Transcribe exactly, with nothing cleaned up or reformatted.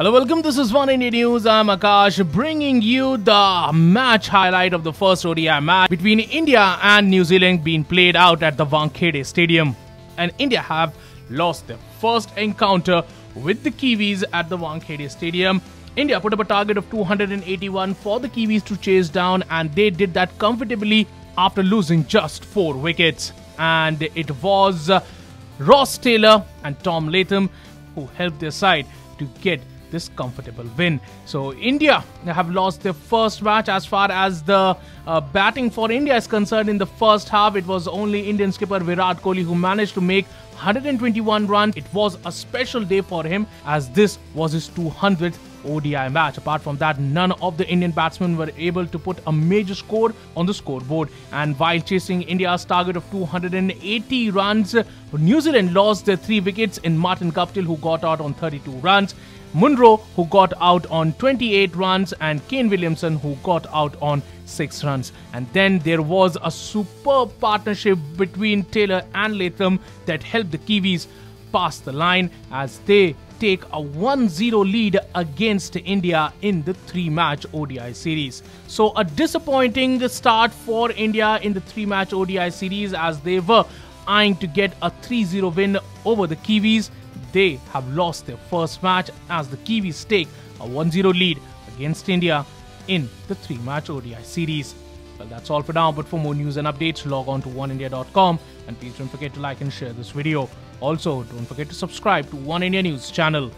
Hello, welcome. This is One India News. I'm Akash, bringing you the match highlight of the first O D I match between India and New Zealand being played out at the Wankhede Stadium. And India have lost their first encounter with the Kiwis at the Wankhede Stadium. India put up a target of two hundred eighty-one for the Kiwis to chase down, and they did that comfortably after losing just four wickets. And it was Ross Taylor and Tom Latham who helped their side to get this comfortable win. So India have lost their first match. As far as the uh, batting for India is concerned, in the first half it was only Indian skipper Virat Kohli who managed to make one hundred twenty-one runs. It was a special day for him as this was his two hundredth O D I match. Apart from that, none of the Indian batsmen were able to put a major score on the scoreboard, and while chasing India's target of two hundred eighty runs, New Zealand lost their three wickets in Martin Guptill, who got out on thirty-two runs, Munro, who got out on twenty-eight runs, and Kane Williamson, who got out on six runs. And then there was a superb partnership between Taylor and Latham that helped the Kiwis pass the line as they take a one zero lead against India in the three match O D I series. So a disappointing start for India in the three match O D I series as they were eyeing to get a three zero win over the Kiwis. They have lost their first match as the Kiwis take a one zero lead against India in the three match O D I series. Well, that's all for now, but for more news and updates, log on to one india dot com and please don't forget to like and share this video. Also, don't forget to subscribe to One India News channel.